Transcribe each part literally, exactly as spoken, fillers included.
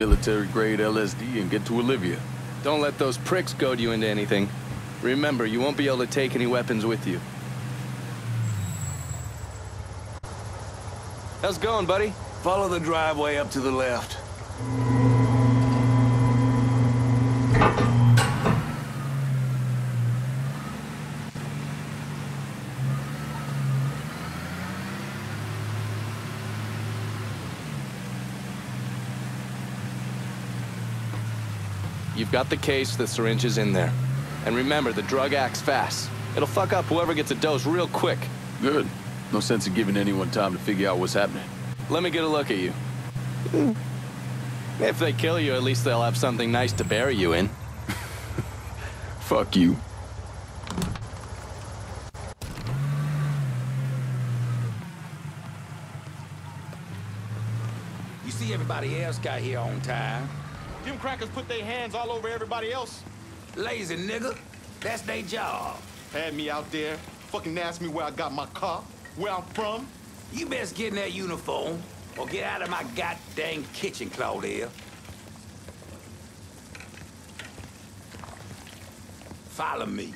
military-grade L S D and get to Olivia. Don't let those pricks goad you into anything. Remember, you won't be able to take any weapons with you. How's it going, buddy? Follow the driveway up to the left. You've got the case, the syringe is in there. And remember, the drug acts fast. It'll fuck up whoever gets a dose real quick. Good. No sense in giving anyone time to figure out what's happening. Let me get a look at you. If they kill you, at least they'll have something nice to bury you in. Fuck you. You see everybody else got here on time. Them crackers put their hands all over everybody else. Lazy nigga. That's their job. Had me out there, fucking asked me where I got my car, where I'm from. You best get in that uniform or get out of my goddamn kitchen, Claudia. Follow me.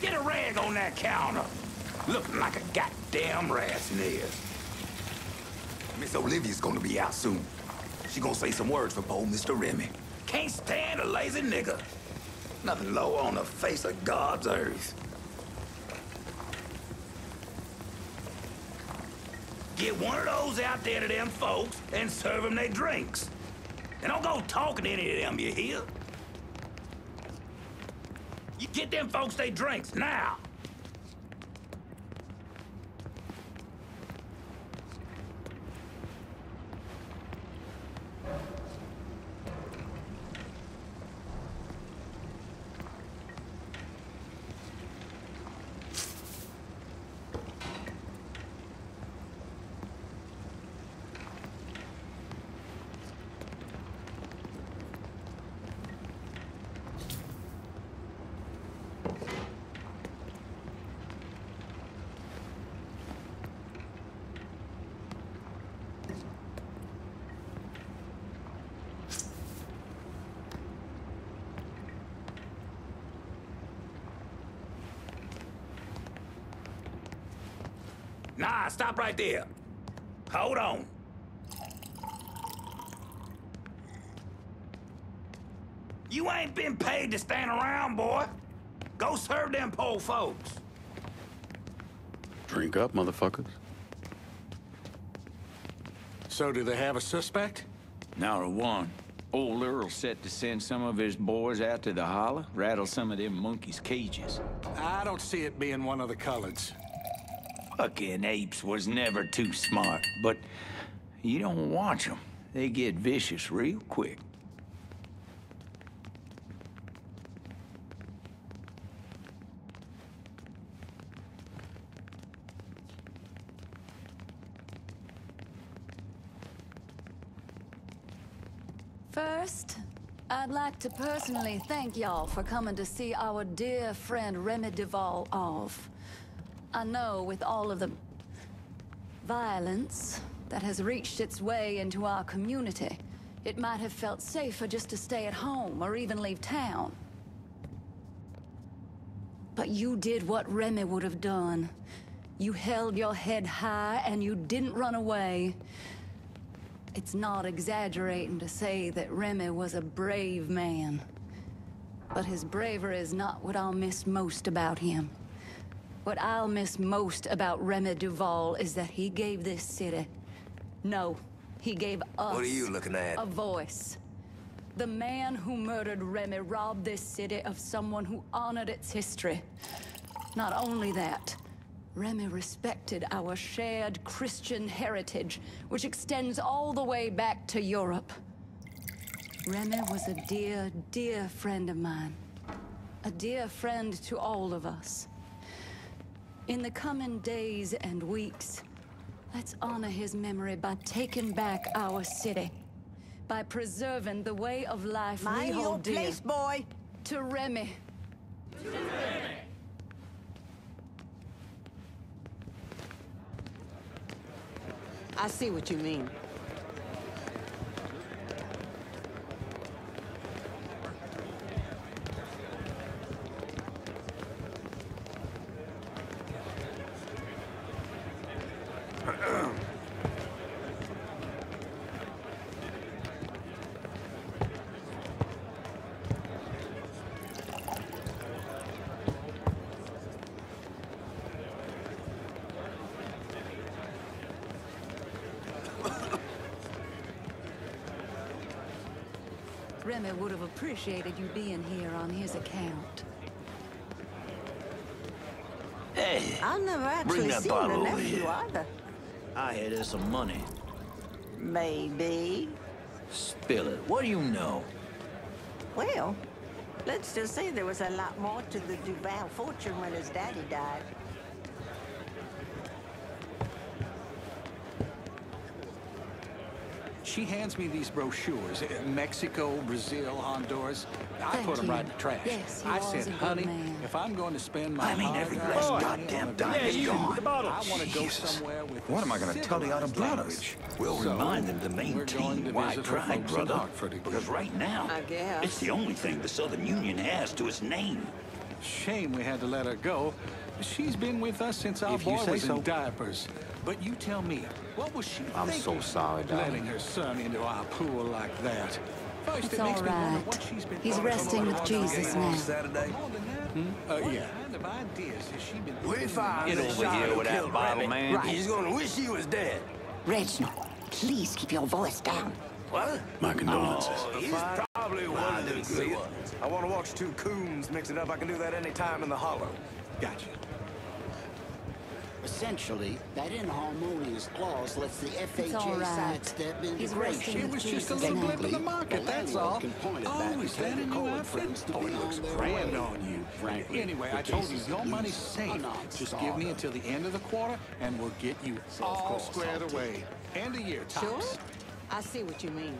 Get a rag on that counter. Looking like a goddamn rat's nest. Miss Olivia's gonna be out soon. She gonna say some words for bold Mister Remy. Can't stand a lazy nigga. Nothing lower on the face of God's earth. Get one of those out there to them folks and serve them their drinks. And don't go talking to any of them, you hear? You get them folks their drinks now. Nah, stop right there. Hold on. You ain't been paid to stand around, boy. Go serve them poor folks. Drink up, motherfuckers. So, do they have a suspect? Not a one. Old Earl set to send some of his boys out to the holler, rattle some of them monkeys' cages. I don't see it being one of the coloreds. Fucking apes was never too smart, but you don't watch them. They get vicious real quick. First, I'd like to personally thank y'all for coming to see our dear friend Remy Duvall off. I know with all of the violence that has reached its way into our community, it might have felt safer just to stay at home or even leave town. But you did what Remy would have done. You held your head high and you didn't run away. It's not exaggerating to say that Remy was a brave man. But his bravery is not what I'll miss most about him. What I'll miss most about Remy Duvall is that he gave this city, no, he gave us, what are you looking at? A voice. The man who murdered Remy robbed this city of someone who honored its history. Not only that, Remy respected our shared Christian heritage, which extends all the way back to Europe. Remy was a dear, dear friend of mine. A dear friend to all of us. In the coming days and weeks, let's honor his memory by taking back our city, by preserving the way of life we hold dear. Mind your place, boy. To Remy. To Remy. I see what you mean. Remy would have appreciated you being here on his account. Hey, I've never actually seen the nephew either. I hear there's some money. Maybe. Spill it. What do you know? Well, let's just say there was a lot more to the Duvall fortune when his daddy died. She hands me these brochures, Mexico, Brazil, Honduras. I Thank put them you. right in the trash. Yes, I said, honey, man. if I'm going to spend my I mean, every last oh, goddamn dime yeah, is gone. I want to go somewhere with What am I going to tell the other brothers? We'll so remind them to maintain white pride, brother. Because right now, it's the only thing the Southern Union has to its name. Shame we had to let her go. She's been with us since our if boy was so. in diapers. But you tell me, what was she I'm thinking? so sorry, darling. Letting her son into our pool like that. First, it's it all right. What she's been He's resting with Jesus now. Saturday. Hmm? Uh, yeah. We find it over here with that Bible, man. Right. He's gonna wish he was dead. Reginald, please keep your voice down. What? My condolences. Oh, he's probably one I of the good ones. I want to watch two coons mix it up. I can do that any time in the hollow. Gotcha. Essentially, that inharmonious clause lets the F H A right. sidestep integration. It was just a little blip in the market, that's all. Oh, is that in your outfit? Oh, it looks grand on you. Frankly, anyway, I told you, your money's safe. Just give me until the end of the quarter, and we'll get you so all course, squared away. End of year, tops. Sure? I see what you mean.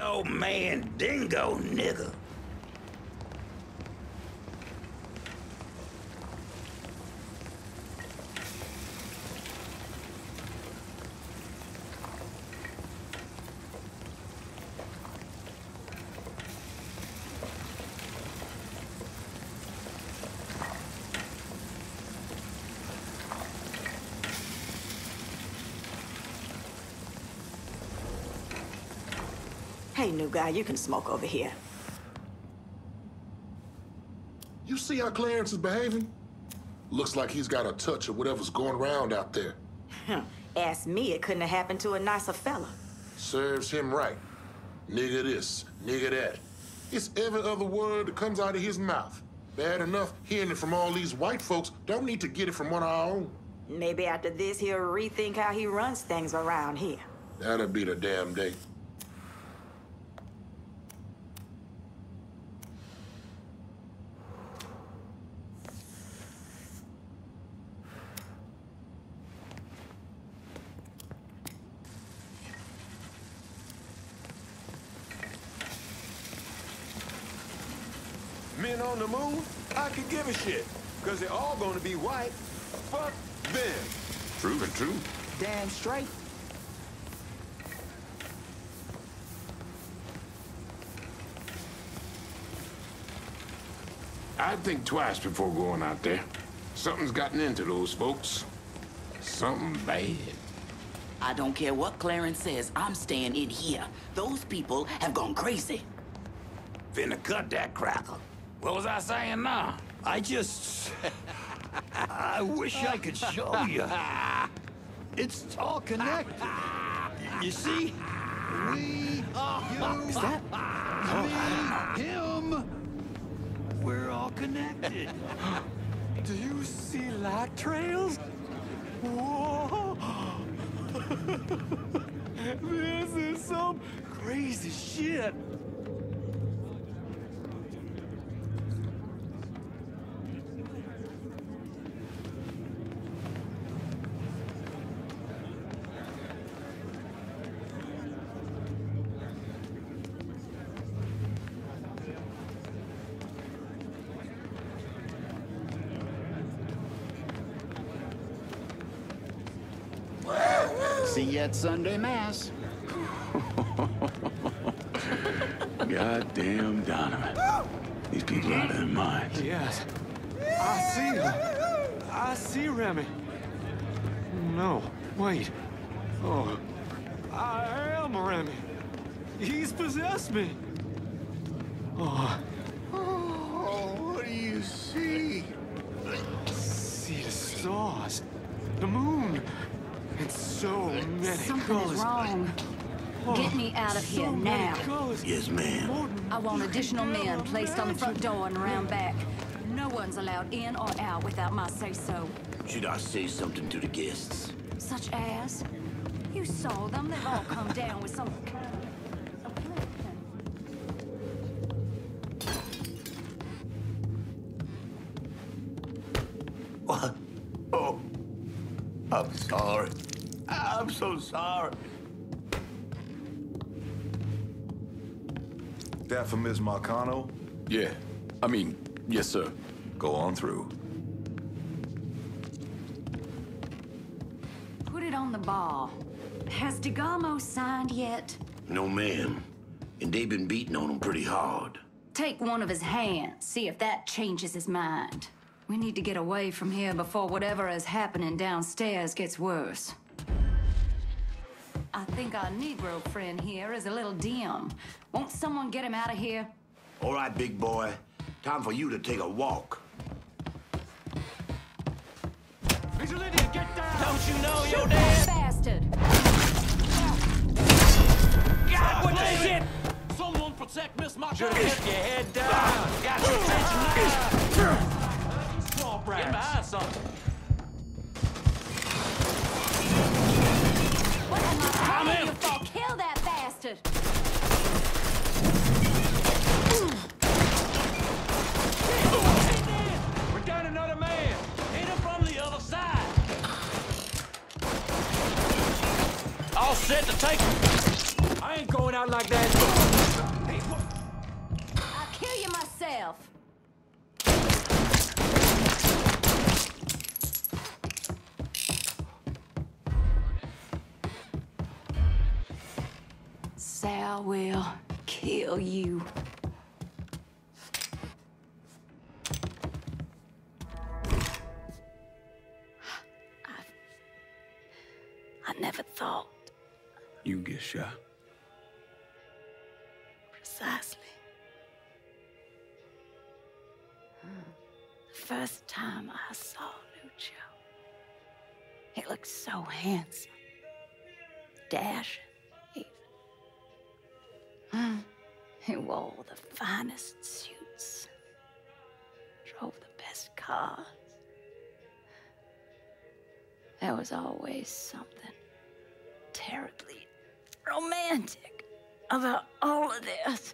Oh man, dingo nigga. Hey, new guy, you can smoke over here. You see how Clarence is behaving? Looks like he's got a touch of whatever's going around out there. Ask me, it couldn't have happened to a nicer fella. Serves him right. Nigga this, nigga that. It's every other word that comes out of his mouth. Bad enough hearing it from all these white folks, don't need to get it from one of our own. Maybe after this, he'll rethink how he runs things around here. That'll be the damn day. Men on the moon? I could give a shit, because they're all going to be white. Fuck them. True and true. Damn straight. I'd think twice before going out there. Something's gotten into those folks. Something bad. I don't care what Clarence says, I'm staying in here. Those people have gone crazy. Finna cut that cracker. What was I saying now? I just... I wish I could show you. It's all connected. You see? We, you, is that? Me, him. We're all connected. Do you see light trails? Whoa! This is some crazy shit. see you at Sunday Mass. Goddamn Donovan. These people are out of their minds. Yes. I see them. I see Remy. No, wait. Oh, I am Remy. He's possessed me. Oh. Oh, what do you see? I see the stars, the moon, and so many Something colors. Is wrong. Oh, get me out of so here now. Yes, ma'am. I want additional men placed on the front door and around back. No one's allowed in or out without my say-so. Should I say something to the guests? Such as? You saw them. They've all come down with some... What? Oh, I'm sorry. I'm so sorry. That for Miz Marcano? Yeah. I mean, yes, sir. Go on through. Put it on the bar. Has DeGarmo signed yet? No, ma'am. And they've been beating on him pretty hard. Take one of his hands, see if that changes his mind. We need to get away from here before whatever is happening downstairs gets worse. I think our Negro friend here is a little dim. Won't someone get him out of here? All right, big boy. Time for you to take a walk. Miss Olivia, get down! Don't you know Shoot your dad? Bastard! God, what is it? Someone protect Miss Marcano. Get your head down. Got your attention now. Get behind something. What am I I'm in. For? Kill that bastard. We're down another man. Hit him from the other side. All set to take him. I ain't going out like that. I'll kill you myself. Sal will kill you. I've... I never thought. You get shot. Precisely. The first time I saw Lucio, he looked so handsome, dashing. Mm. He wore the finest suits, drove the best cars. There was always something terribly romantic about all of this.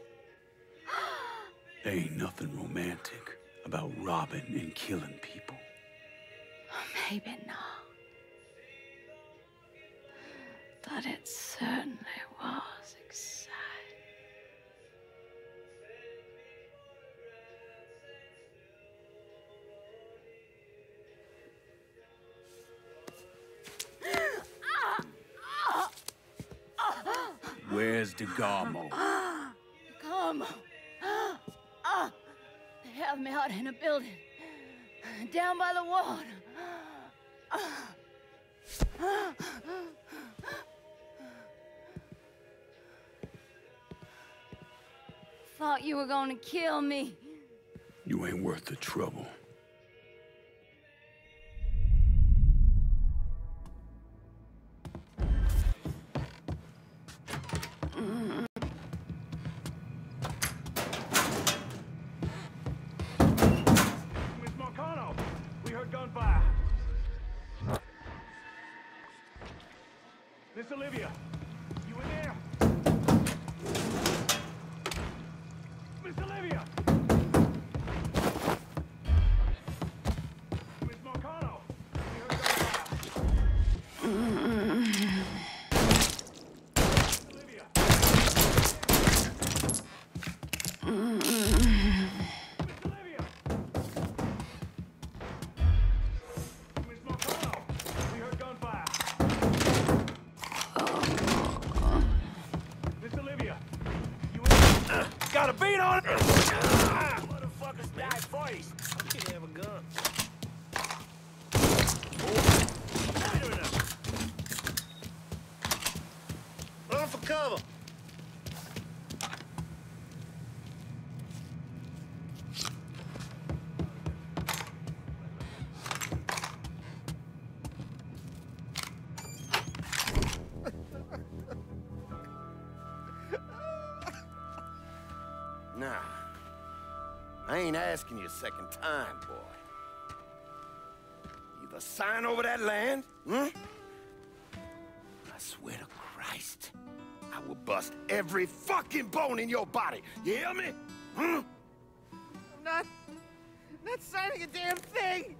There ain't nothing romantic about robbing and killing people. Well, maybe not. But it certainly was exciting. Where's DeGarmo? DeGarmo. Uh, they have me out in a building. Down by the water. Uh, uh, thought you were gonna kill me. You ain't worth the trouble. got a beat on it! Motherfuckers die first. I can't have a gun. Run for cover! Nah, I ain't asking you a second time, boy. Either sign over that land, hmm? I swear to Christ, I will bust every fucking bone in your body. You hear me? Hmm? I'm not... I'm not signing a damn thing!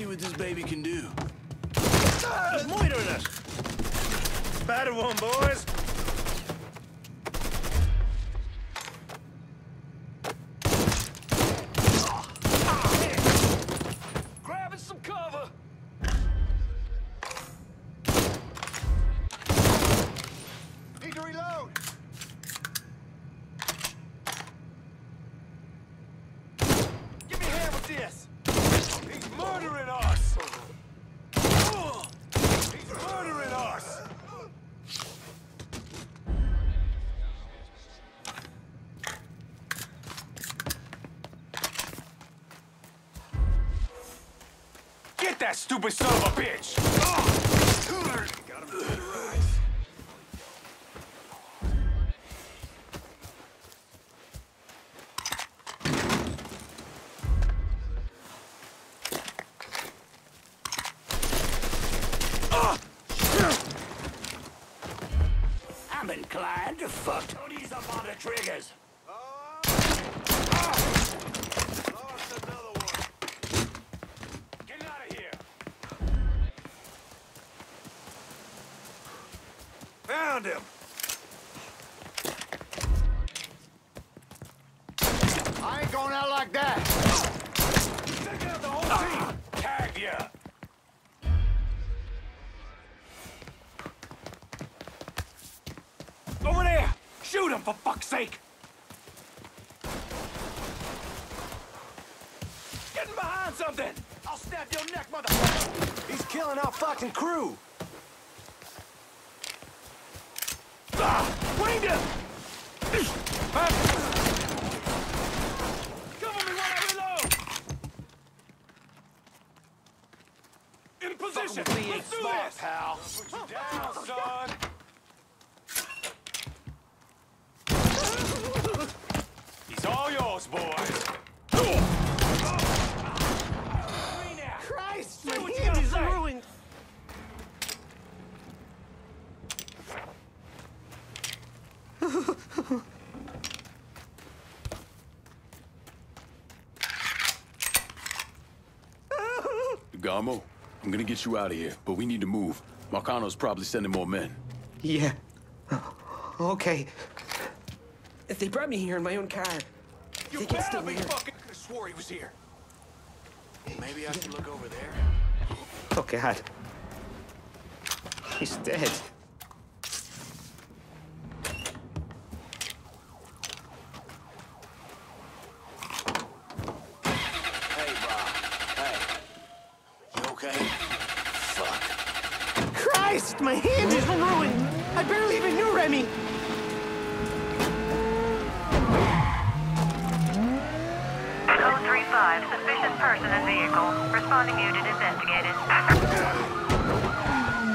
See what this baby can do. Ah, he's loitering us. Battle one, boys. Oh, oh, grabbing some cover. Need to reload. Give me a hand with this. He's murdering us! He's murdering us! Get that stupid son of a bitch! Oh, got him to rise. Inclined to fuck. Don't ease up on the triggers. Oh. Oh. Lost another one. Get out of here. Found him. I ain't going out like that. Take out the whole ah. team. Tag ya. Over there! Shoot him, for fuck's sake! Getting behind something! I'll snap your neck, motherfucker! He's killing our fucking crew! Ah! Winged him! Cover me while I reload! In position! Let's do this! Pal. Put you down, son! It's all yours, boys. Christ, my hand is ruined. DeGarmo, I'm gonna get you out of here, but we need to move. Marcano's probably sending more men. Yeah. Okay. If they brought me here in my own car, you they can still be here. Fucking I swore he was here. Maybe I can look over there. Oh God, he's dead. Hey, Bob. Hey, you okay? Fuck. Christ, my hand is ruined. I barely even knew Remy. Five, suspicious person and vehicle. Responding unit investigated.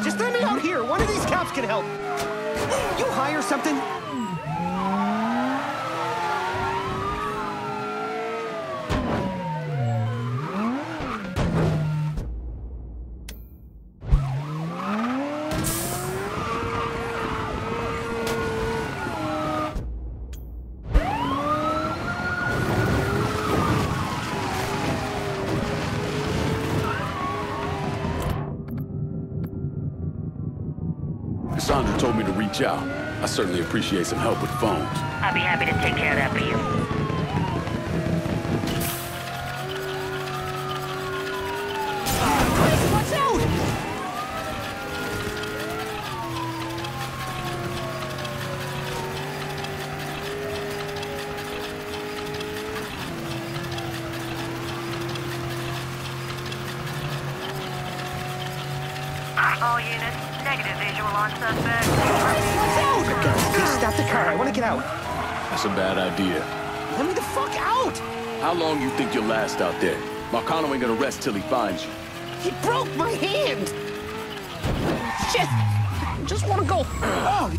Just let me out here. One of these cops can help. You hire something. Sandra told me to reach out. I certainly appreciate some help with phones. I'll be happy to take care of that for you. All units, negative visual on suspect. Stop the car. I want to get out. That's a bad idea. Let me the fuck out! How long you think you'll last out there? Marcano ain't gonna rest till he finds you. He broke my hand! Shit! I just want to go. Oh.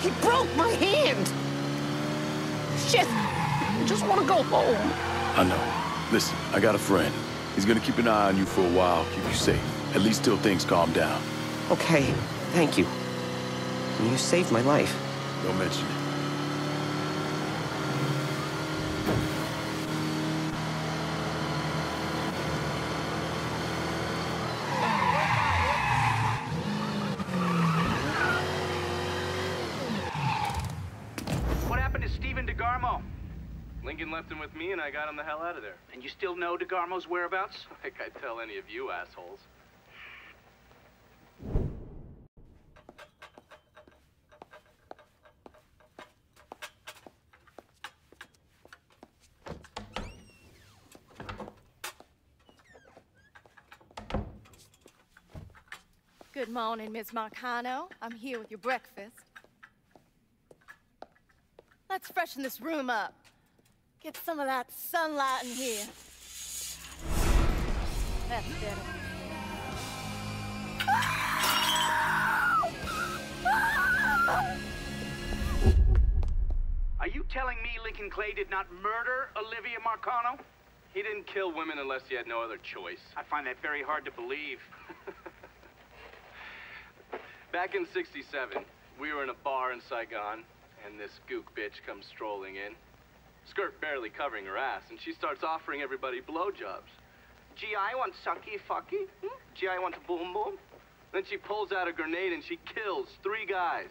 He broke my hand! Shit! I just want to go home. I know. Listen, I got a friend. He's gonna keep an eye on you for a while, keep you safe. At least till things calm down. Okay, thank you. You saved my life. Don't mention it. Steven DeGarmo. Lincoln left him with me and I got him the hell out of there. And you still know DeGarmo's whereabouts? Like I tell any of you assholes. Good morning, Miz Marcano. I'm here with your breakfast. Let's freshen this room up. Get some of that sunlight in here. That's better. Are you telling me Lincoln Clay did not murder Olivia Marcano? He didn't kill women unless he had no other choice. I find that very hard to believe. Back in sixty-seven, we were in a bar in Saigon. And this gook bitch comes strolling in, skirt barely covering her ass, and she starts offering everybody blowjobs. Gee, I want sucky fucky. Hmm? Gee, I want boom boom. Then she pulls out a grenade and she kills three guys.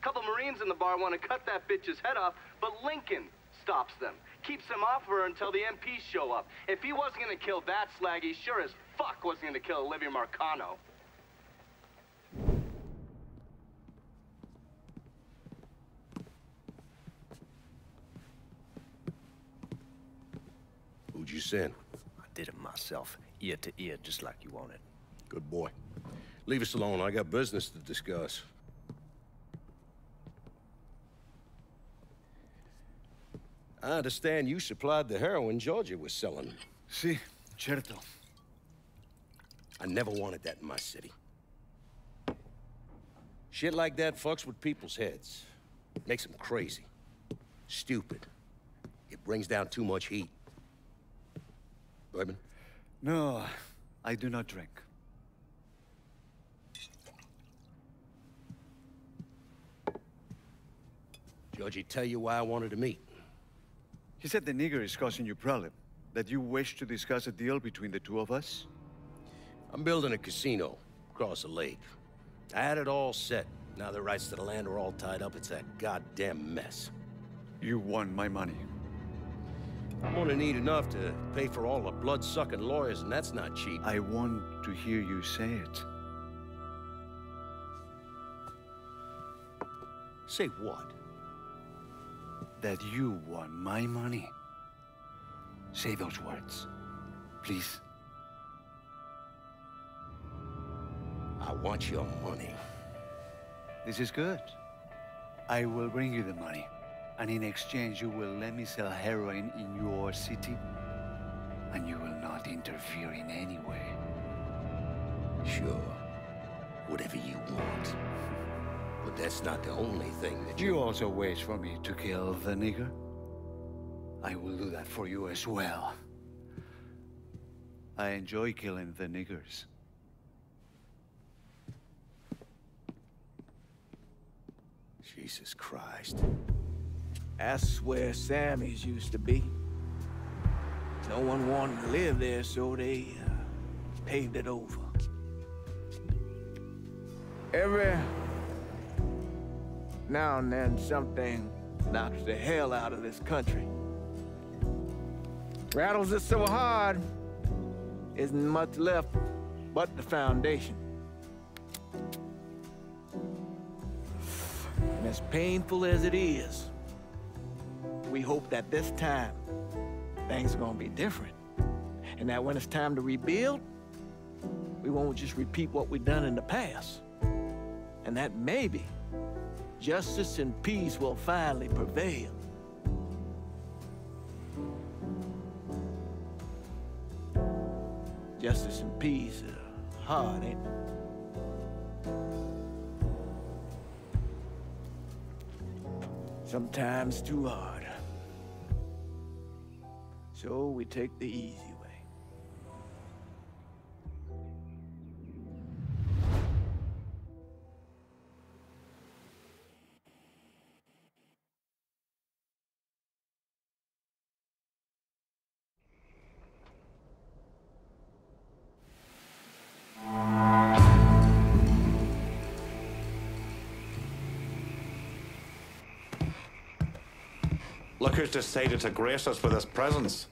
A couple Marines in the bar want to cut that bitch's head off, but Lincoln stops them, keeps them off her until the M Ps show up. If he wasn't going to kill that slag, he sure as fuck wasn't going to kill Olivia Marcano. Who'd you send? I did it myself, ear to ear, just like you wanted. Good boy. Leave us alone. I got business to discuss. I understand you supplied the heroin Georgia was selling. Si, cierto. I never wanted that in my city. Shit like that fucks with people's heads. Makes them crazy. Stupid. It brings down too much heat. Bourbon? No, I do not drink. Georgie, tell you why I wanted to meet. He said the nigger is causing you problem, that you wish to discuss a deal between the two of us. I'm building a casino across the lake. I had it all set. Now the rights to the land are all tied up. It's that goddamn mess. You want my money. I'm gonna need enough to pay for all the blood-sucking lawyers, and that's not cheap. I want to hear you say it. Say what? That you want my money. Say those words, please. I want your money. This is good. I will bring you the money. And in exchange, you will let me sell heroin in your city, and you will not interfere in any way. Sure, whatever you want. But that's not the only thing that you... You also wish for me to kill the nigger? I will do that for you as well. I enjoy killing the niggers. Jesus Christ. That's where Sammy's used to be. No one wanted to live there, so they uh, paved it over. Every now and then, something knocks the hell out of this country. Rattles it so hard, isn't much left but the foundation. And as painful as it is, we hope that this time, things are gonna be different. And that when it's time to rebuild, we won't just repeat what we've done in the past. And that maybe justice and peace will finally prevail. Justice and peace are hard, ain't it? Sometimes too hard. So we take the easy way. Look who's decided to grace us with his presence.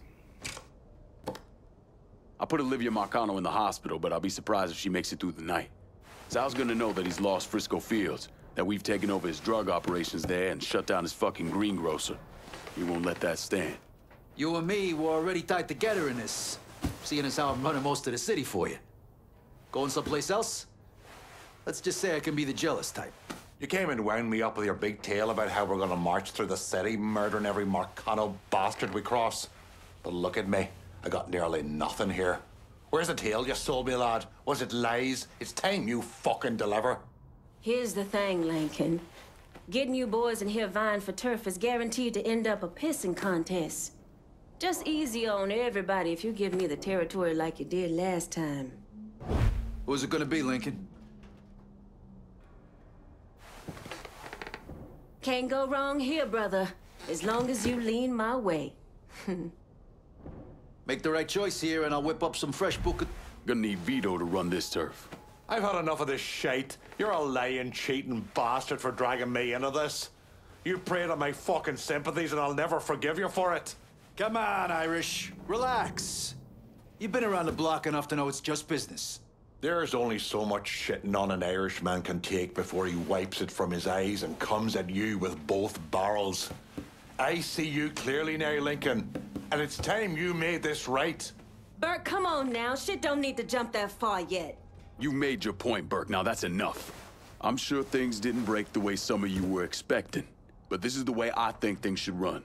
I put Olivia Marcano in the hospital, but I'll be surprised if she makes it through the night. Sal's gonna know that he's lost Frisco Fields, that we've taken over his drug operations there and shut down his fucking greengrocer. We won't let that stand. You and me were already tied together in this, seeing as how I'm running most of the city for you. Going someplace else? Let's just say I can be the jealous type. You came and wound me up with your big tale about how we're gonna march through the city, murdering every Marcano bastard we cross. But look at me. I got nearly nothing here. Where's the tale you sold me, lad? Was it lies? It's time you fucking deliver. Here's the thing, Lincoln. Getting you boys in here vying for turf is guaranteed to end up a pissing contest. Just easy on everybody if you give me the territory like you did last time. What was it gonna be, Lincoln? Can't go wrong here, brother. As long as you lean my way. Make the right choice here, and I'll whip up some fresh book. Gonna need Vito to run this turf. I've had enough of this shite. You're a lying, cheating bastard for dragging me into this. You prey on my fucking sympathies, and I'll never forgive you for it. Come on, Irish. Relax. You've been around the block enough to know it's just business. There's only so much shitting on an Irishman can take before he wipes it from his eyes and comes at you with both barrels. I see you clearly now, Lincoln. And it's time you made this right. Burke, come on now. Shit don't need to jump that far yet. You made your point, Burke. Now that's enough. I'm sure things didn't break the way some of you were expecting, but this is the way I think things should run.